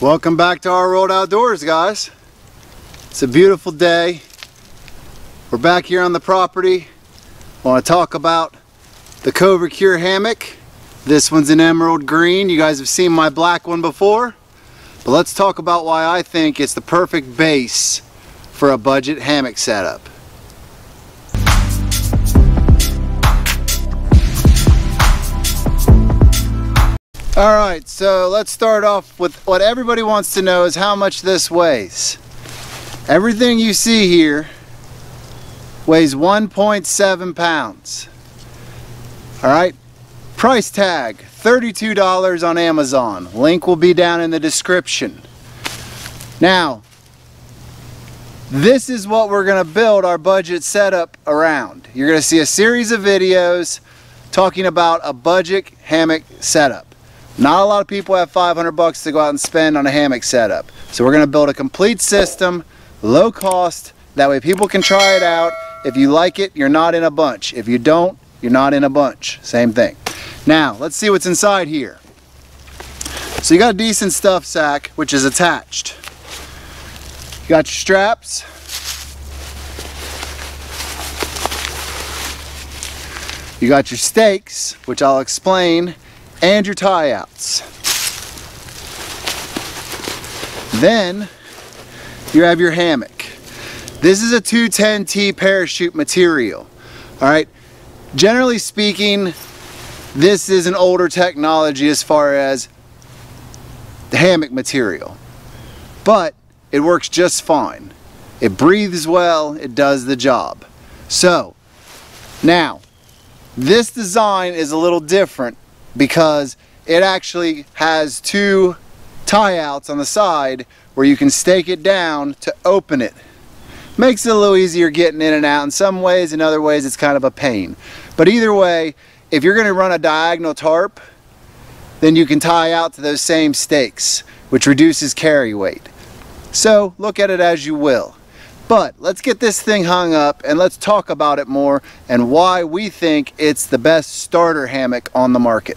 Welcome back to Our World Outdoors, guys. It's a beautiful day. We're back here on the property. I want to talk about the Covacure hammock. This one's an emerald green. You guys have seen my black one before. But let's talk about why I think it's the perfect base for a budget hammock setup. Alright, so let's start off with what everybody wants to know is how much this weighs. Everything you see here weighs 1.7 pounds. Alright, price tag $32 on Amazon. Link will be down in the description. Now, this is what we're going to build our budget setup around. You're going to see a series of videos talking about a budget hammock setup. Not a lot of people have 500 bucks to go out and spend on a hammock setup. So we're going to build a complete system, low cost, that way people can try it out. If you like it, you're not in a bunch. If you don't, you're not in a bunch. Same thing. Now, let's see what's inside here. So you got a decent stuff sack, which is attached. You got your straps. You got your stakes, which I'll explain. And your tie outs. Then you have your hammock. This is a 210T parachute material. All right, generally speaking, this is an older technology as far as the hammock material, but it works just fine. It breathes well, it does the job. So now this design is a little different because it actually has two tie outs on the side where you can stake it down to open it. Makes it a little easier getting in and out in some ways, in other ways it's kind of a pain. But either way, if you're gonna run a diagonal tarp, then you can tie out to those same stakes, which reduces carry weight. So look at it as you will. But let's get this thing hung up and let's talk about it more and why we think it's the best starter hammock on the market.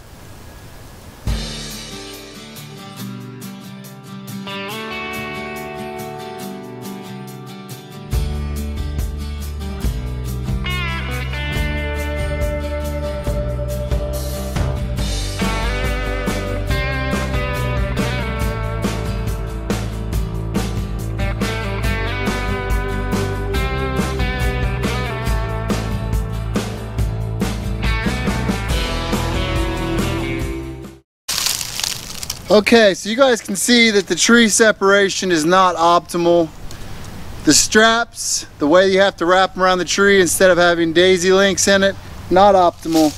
Okay, so you guys can see that the tree separation is not optimal. The straps, the way you have to wrap them around the tree instead of having daisy links in it, not optimal.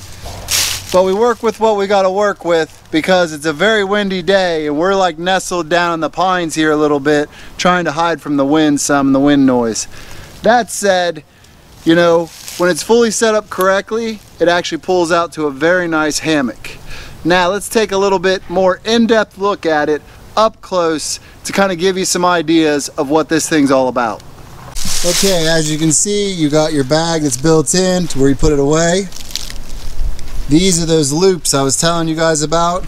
But we work with what we got to work with because it's a very windy day and we're like nestled down in the pines here a little bit, trying to hide from the wind some, the wind noise. That said, you know, when it's fully set up correctly, it actually pulls out to a very nice hammock. Now let's take a little bit more in-depth look at it up close to kind of give you some ideas of what this thing's all about. Okay, as you can see, you got your bag that's built in to where you put it away. These are those loops I was telling you guys about.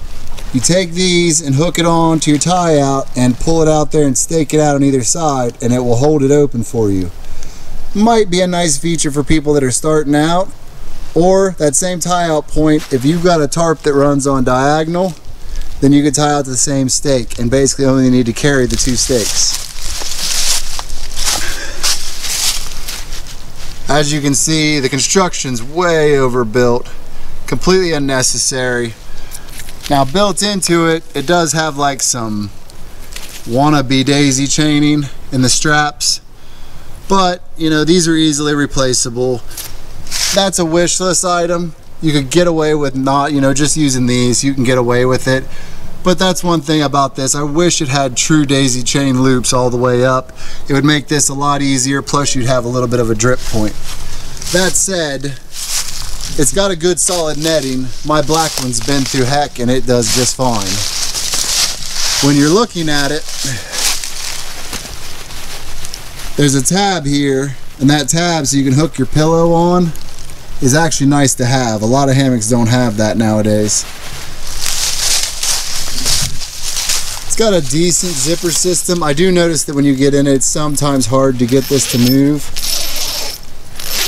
You take these and hook it on to your tie out and pull it out there and stake it out on either side and it will hold it open for you. Might be a nice feature for people that are starting out. Or that same tie out point, if you've got a tarp that runs on diagonal, then you can tie out to the same stake and basically only need to carry the two stakes. As you can see, the construction's way overbuilt, completely unnecessary. Now built into it, it does have like some wannabe daisy chaining in the straps, but you know, these are easily replaceable. That's a wish list item. You could get away with not, you know, just using these. You can get away with it. But that's one thing about this. I wish it had true daisy chain loops all the way up. It would make this a lot easier. Plus you'd have a little bit of a drip point. That said, it's got a good solid netting. My black one's been through heck and it does just fine. When you're looking at it, there's a tab here. And that tab, so you can hook your pillow on, is actually nice to have. A lot of hammocks don't have that nowadays. It's got a decent zipper system. I do notice that when you get in it, it's sometimes hard to get this to move,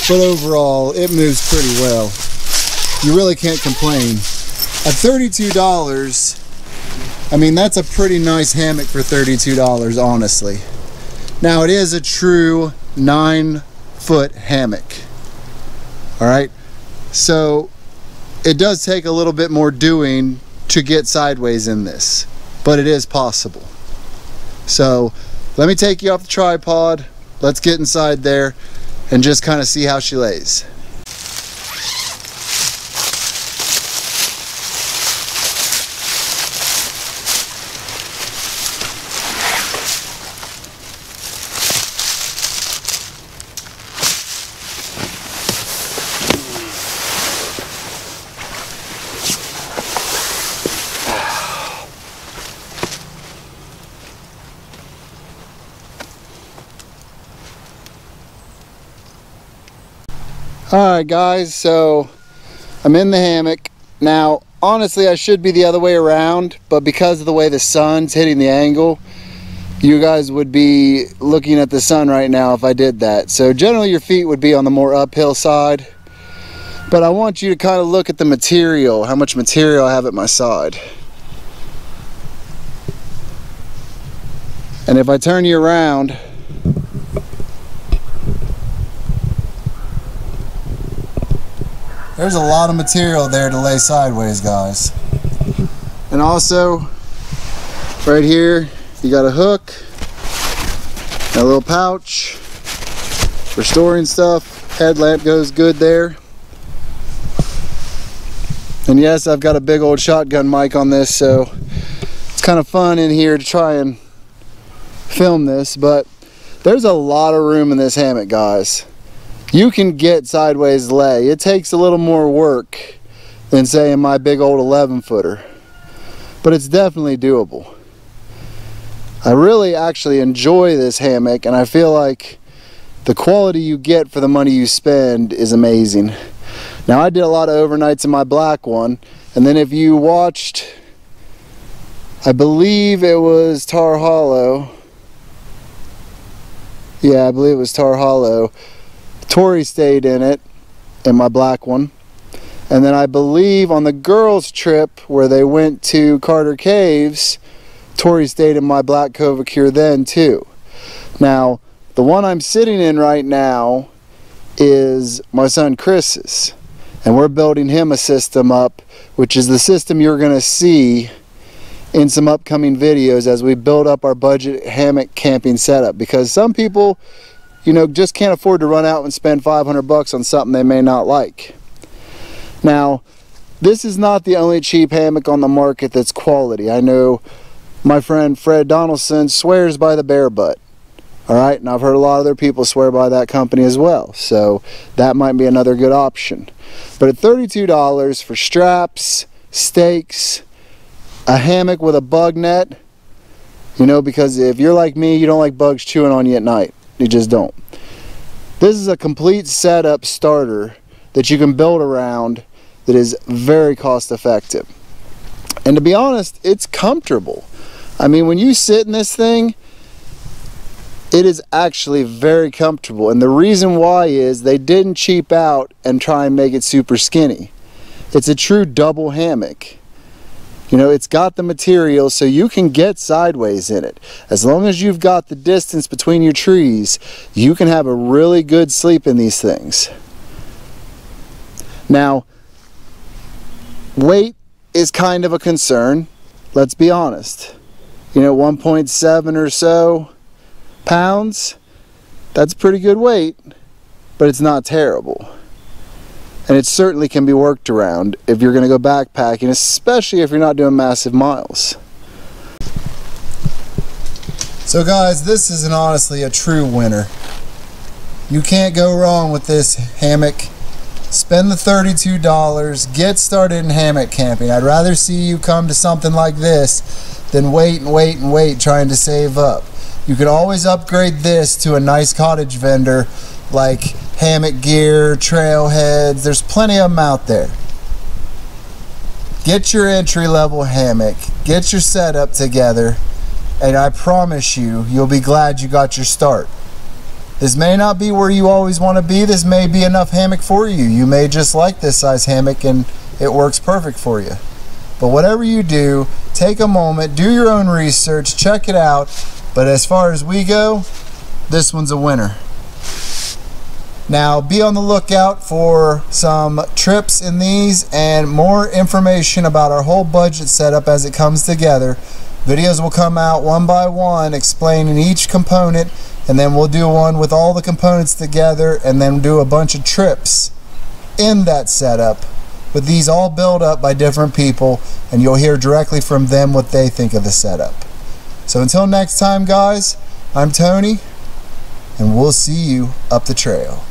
but overall it moves pretty well. You really can't complain. At $32, I mean, that's a pretty nice hammock for $32, honestly. Now, it is a true 9-foot hammock, all right? So it does take a little bit more doing to get sideways in this, but it is possible. So let me take you off the tripod. Let's get inside there and just kind of see how she lays. Alright guys, so I'm in the hammock. Now, honestly, I should be the other way around, but because of the way the sun's hitting the angle, you guys would be looking at the sun right now if I did that. So generally your feet would be on the more uphill side, but I want you to kind of look at the material, how much material I have at my side. And if I turn you around, there's a lot of material there to lay sideways, guys. And also, right here, you got a hook, a little pouch for storing stuff. Headlamp goes good there. And yes, I've got a big old shotgun mic on this, so it's kind of fun in here to try and film this, but there's a lot of room in this hammock, guys. You can get sideways lay. It takes a little more work than, say, in my big old 11-footer, but it's definitely doable. I really actually enjoy this hammock, and I feel like the quality you get for the money you spend is amazing. Now, I did a lot of overnights in my black one, and then if you watched, I believe it was Tar Hollow. Yeah, I believe it was Tar Hollow. Tori stayed in it, in my black one. And then I believe on the girls' trip where they went to Carter Caves, Tori stayed in my black Covacure then too. Now, the one I'm sitting in right now is my son Chris's. And we're building him a system up, which is the system you're gonna see in some upcoming videos as we build up our budget hammock camping setup. Because some people, you know, just can't afford to run out and spend 500 bucks on something they may not like. Now, this is not the only cheap hammock on the market that's quality. I know my friend Fred Donaldson swears by the Bear Butt. All right, and I've heard a lot of other people swear by that company as well. So that might be another good option. But at $32 for straps, stakes, a hammock with a bug net, you know, because if you're like me, you don't like bugs chewing on you at night. You just don't. This is a complete setup starter that you can build around that is very cost effective. And to be honest, it's comfortable. I mean, when you sit in this thing, it is actually very comfortable. And the reason why is they didn't cheap out and try and make it super skinny. It's a true double hammock. You know, it's got the material so you can get sideways in it. As long as you've got the distance between your trees, you can have a really good sleep in these things. Now, weight is kind of a concern, let's be honest. You know, 1.7 or so pounds, that's pretty good weight, but it's not terrible. And it certainly can be worked around if you're going to go backpacking, especially if you're not doing massive miles. So guys, this is honestly a true winner. You can't go wrong with this hammock. Spend the $32, get started in hammock camping. I'd rather see you come to something like this than wait and wait and wait trying to save up. You could always upgrade this to a nice cottage vendor like Hammock Gear, Trailheads. There's plenty of them out there. Get your entry-level hammock, get your setup together, and I promise you, you'll be glad you got your start. This may not be where you always want to be. This may be enough hammock for you. You may just like this size hammock and it works perfect for you. But whatever you do, take a moment, do your own research, check it out. But as far as we go, this one's a winner. Now be on the lookout for some trips in these and more information about our whole budget setup as it comes together. Videos will come out one by one explaining each component, and then we'll do one with all the components together and then do a bunch of trips in that setup with these all built up by different people, and you'll hear directly from them what they think of the setup. So until next time guys, I'm Tony and we'll see you up the trail.